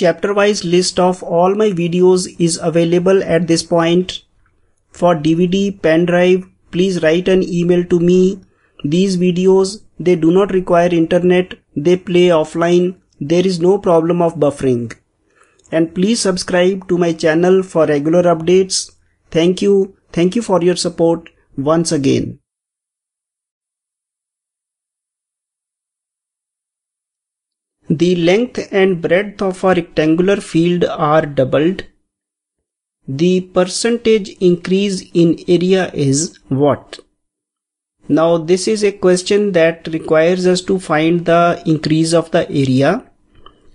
Chapter-wise list of all my videos is available at this point. For DVD, pen drive, please write an email to me. These videos, they do not require internet, they play offline, there is no problem of buffering. And please subscribe to my channel for regular updates. Thank you for your support once again. The length and breadth of a rectangular field are doubled. The percentage increase in area is what? Now this is a question that requires us to find the increase of the area,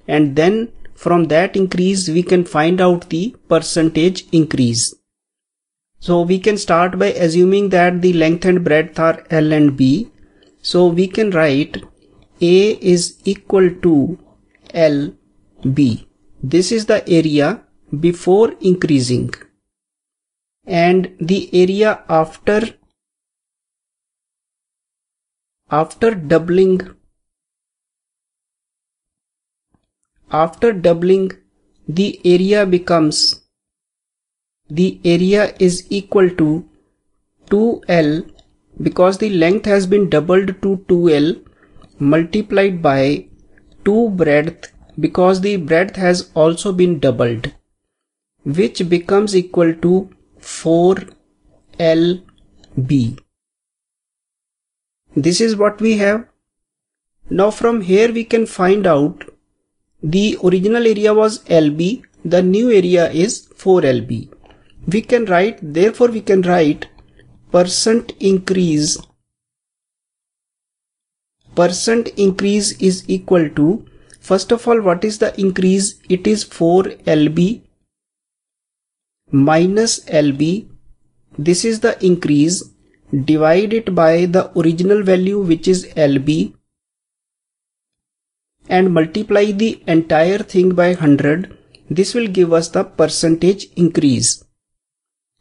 and then from that increase we can find out the percentage increase. So we can start by assuming that the length and breadth are L and B. So we can write A is equal to LB. This is the area before increasing, and the area after doubling the area becomes, the area is equal to 2L, because the length has been doubled to 2L, multiplied by 2 breadth, because the breadth has also been doubled, which becomes equal to 4LB. This is what we have. Now from here we can find out the original area was LB, the new area is 4LB. We can write, therefore we can write percent increase is equal to, first of all, what is the increase? It is 4LB minus LB. This is the increase. Divide it by the original value, which is LB, and multiply the entire thing by 100. This will give us the percentage increase.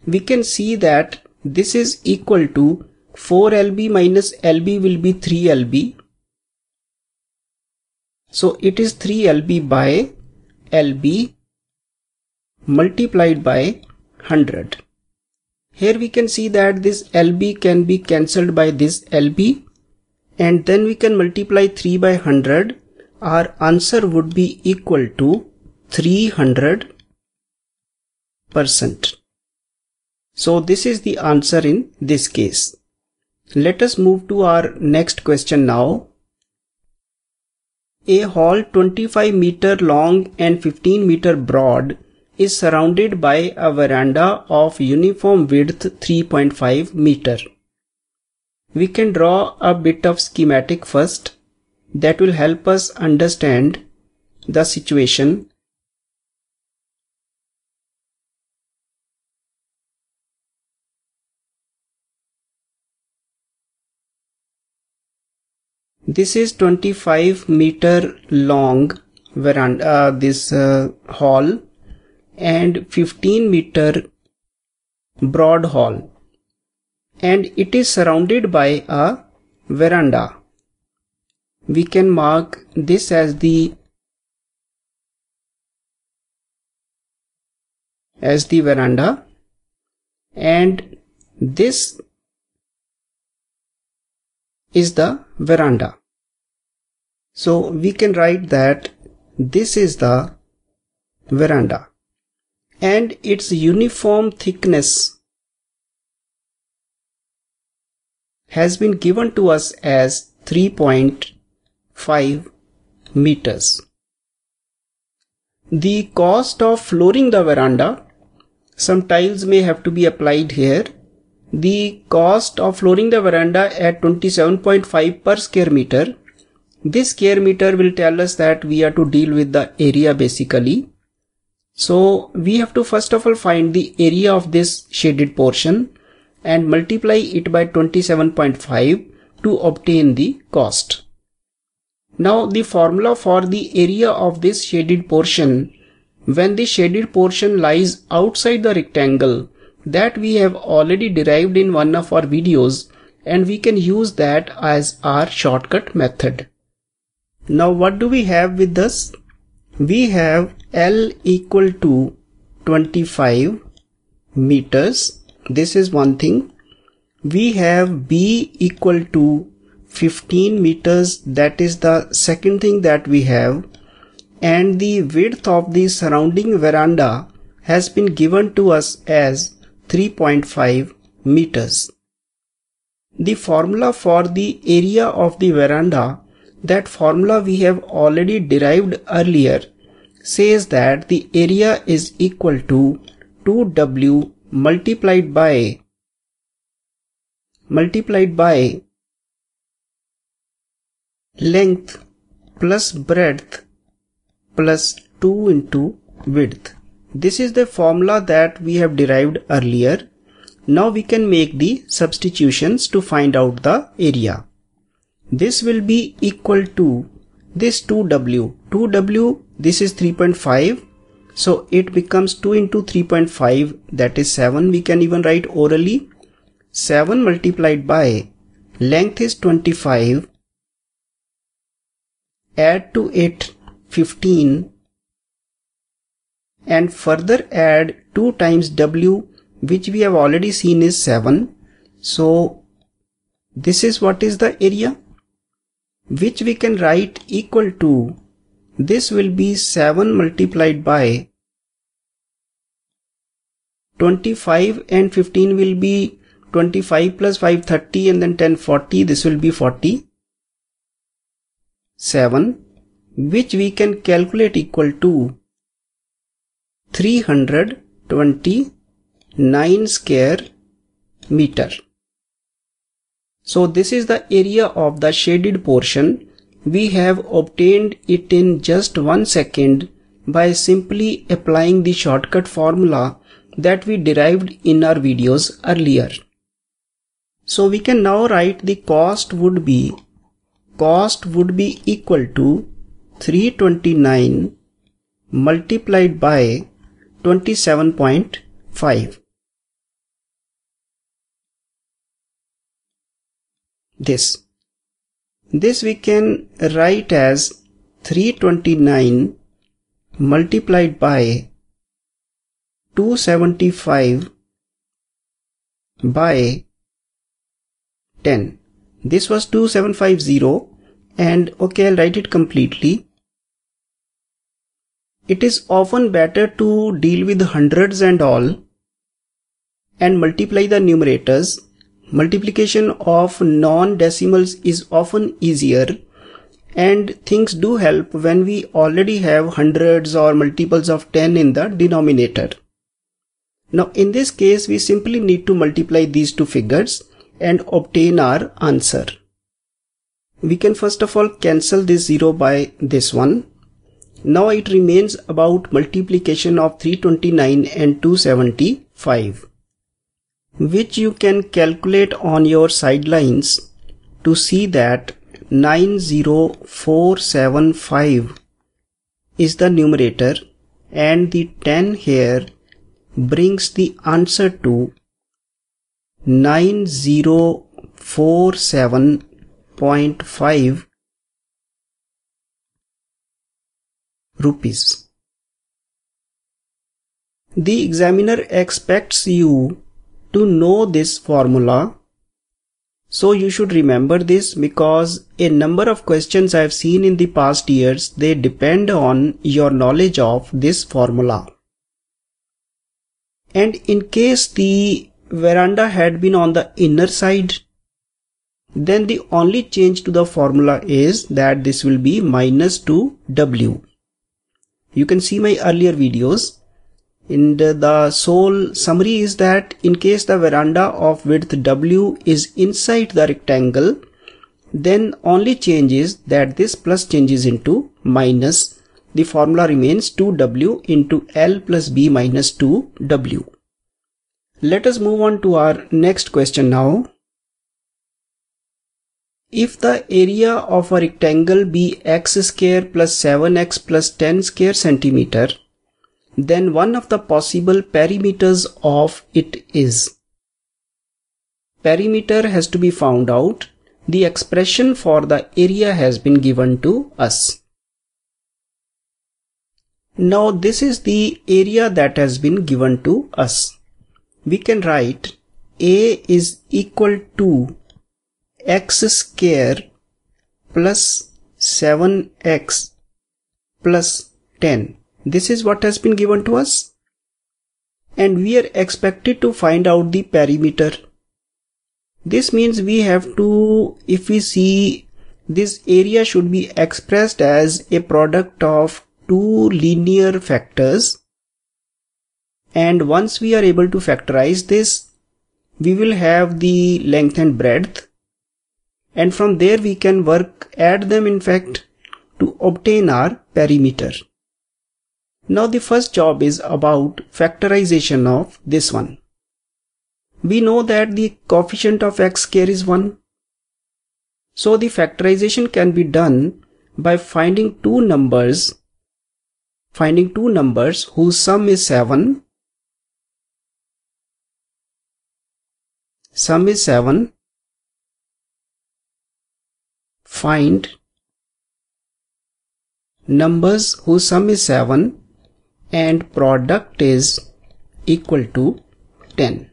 We can see that this is equal to 4LB minus LB will be 3LB. So it is 3LB by LB multiplied by 100. Here we can see that this LB can be cancelled by this LB, and then we can multiply 3 by 100. Our answer would be equal to 300%. So this is the answer in this case. Let us move to our next question now. A hall 25 meter long and 15 meter broad is surrounded by a veranda of uniform width 3.5 meter. We can draw a bit of schematic first that will help us understand the situation. This is 25 meter long veranda, this hall, and 15 meter broad hall, and it is surrounded by a veranda. We can mark this as the veranda, and this is the veranda. So we can write that this is the veranda, and its uniform thickness has been given to us as 3.5 meters. The cost of flooring the veranda, some tiles may have to be applied here. The cost of flooring the veranda at 27.5 per square meter. This square meter will tell us that we are to deal with the area basically. So we have to first of all find the area of this shaded portion and multiply it by 27.5 to obtain the cost. Now the formula for the area of this shaded portion, when the shaded portion lies outside the rectangle, that we have already derived in one of our videos, and we can use that as our shortcut method. Now what do we have with this? We have L equal to 25 meters. This is one thing. We have B equal to 15 meters. That is the second thing that we have. And the width of the surrounding veranda has been given to us as 3.5 meters. The formula for the area of the veranda, that formula we have already derived earlier, says that the area is equal to 2W multiplied by length plus breadth plus 2 into width. This is the formula that we have derived earlier. Now we can make the substitutions to find out the area. This will be equal to this 2W, this is 3.5, so it becomes 2 into 3.5, that is 7. We can even write orally. 7 multiplied by length is 25, add to it 15, and further add 2 times W, which we have already seen is 7. So this is what is the area, which we can write equal to, this will be 7 multiplied by 25, and 15 will be 25 plus 5, 30, and then 10, 40. This will be 47, which we can calculate equal to 329 square meter. So this is the area of the shaded portion. We have obtained it in just 1 second by simply applying the shortcut formula that we derived in our videos earlier. So we can now write the cost would be equal to 329 multiplied by 27.5. This we can write as 329 multiplied by 275 by 10. This was 2750, and okay, I'll write it completely. It is often better to deal with hundreds and all and multiply the numerators. Multiplication of non-decimals is often easier, and things do help when we already have hundreds or multiples of 10 in the denominator. Now in this case, we simply need to multiply these two figures and obtain our answer. We can first of all cancel this 0 by this one. Now it remains about multiplication of 329 and 275, which you can calculate on your sidelines to see that 90475 is the numerator, and the 10 here brings the answer to 9047.5 rupees. The examiner expects you to know this formula, so you should remember this, because a number of questions I have seen in the past years, they depend on your knowledge of this formula. And in case the veranda had been on the inner side, then the only change to the formula is that this will be minus 2W. You can see my earlier videos. And the sole summary is that in case the veranda of width W is inside the rectangle, then only change is that this plus changes into minus. The formula remains 2W into L plus B minus 2W. Let us move on to our next question now. If the area of a rectangle be x square plus 7x plus 10 square centimeter, then one of the possible perimeters of it is. Perimeter has to be found out. The expression for the area has been given to us. Now this is the area that has been given to us. We can write A is equal to x square plus 7x plus 10. This is what has been given to us, and we are expected to find out the perimeter. This means we have to, if we see, this area should be expressed as a product of two linear factors, and once we are able to factorize this, we will have the length and breadth, and from there we can add them in fact to obtain our perimeter. Now the first job is about factorization of this one. We know that the coefficient of x square is 1. So the factorization can be done by finding two numbers whose sum is 7. Find numbers whose sum is 7 and product is equal to 10.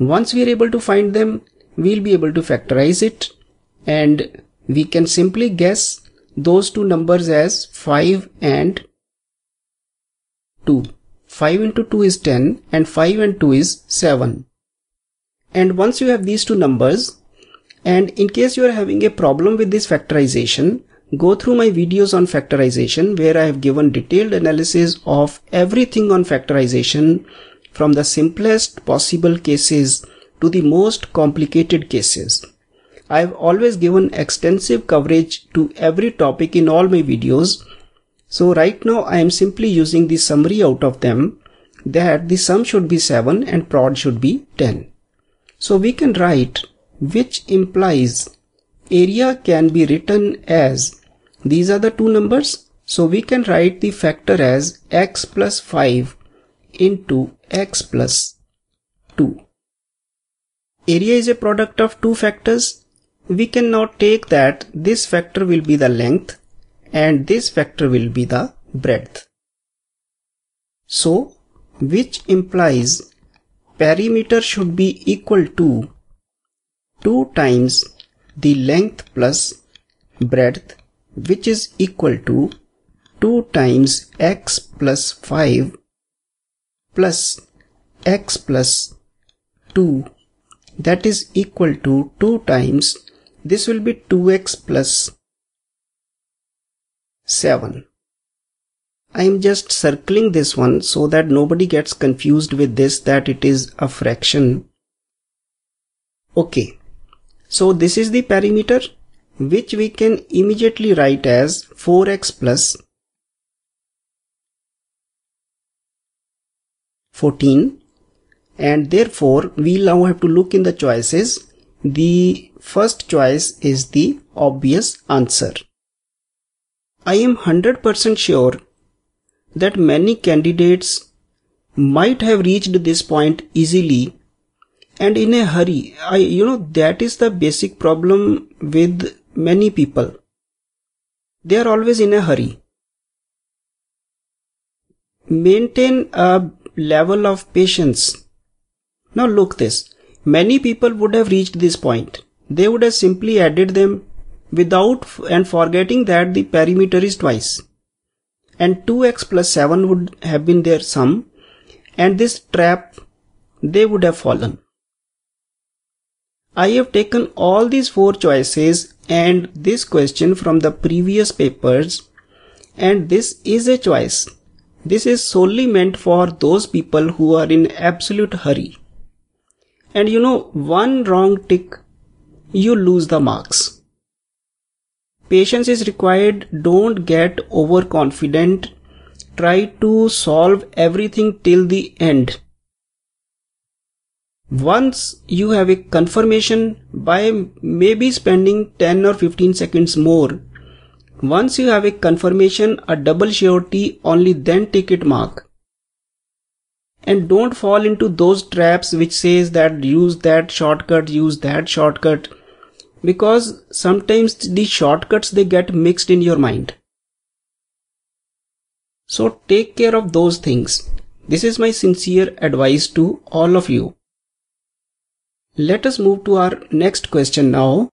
Once we are able to find them, we will be able to factorize it, and we can simply guess those two numbers as 5 and 2. 5 into 2 is 10 and 5 and 2 is 7. And once you have these two numbers, and in case you are having a problem with this factorization, go through my videos on factorization where I have given detailed analysis of everything on factorization, from the simplest possible cases to the most complicated cases. I have always given extensive coverage to every topic in all my videos. So right now I am simply using the summary out of them, that the sum should be 7 and prod should be 10. So we can write, which implies area can be written as, these are the two numbers, so we can write the factor as x plus 5 into x plus 2. Area is a product of two factors. We can now take that this factor will be the length and this factor will be the breadth. So, which implies perimeter should be equal to 2 times the length plus breadth, which is equal to 2 times x plus 5 plus x plus 2, that is equal to 2 times, this will be 2x plus 7. I am just circling this one so that nobody gets confused with this, that it is a fraction. Okay, so this is the perimeter, which we can immediately write as 4x plus 14, and therefore we now have to look in the choices. The first choice is the obvious answer. I am 100% sure that many candidates might have reached this point easily and in a hurry. That is the basic problem with many people. They are always in a hurry. Maintain a level of patience. Now look this, many people would have reached this point. They would have simply added them forgetting that the perimeter is twice, and 2x plus 7 would have been their sum, and this trap they would have fallen. I have taken all these four choices and this question from the previous papers, and this is a choice. This is solely meant for those people who are in absolute hurry. And one wrong tick, you lose the marks. Patience is required. Don't get overconfident. Try to solve everything till the end. Once you have a confirmation, by maybe spending 10 or 15 seconds more, once you have a confirmation, a double surety, only then take it mark. And don't fall into those traps which says that use that shortcut, because sometimes the shortcuts, they get mixed in your mind. So take care of those things. This is my sincere advice to all of you. Let us move to our next question now.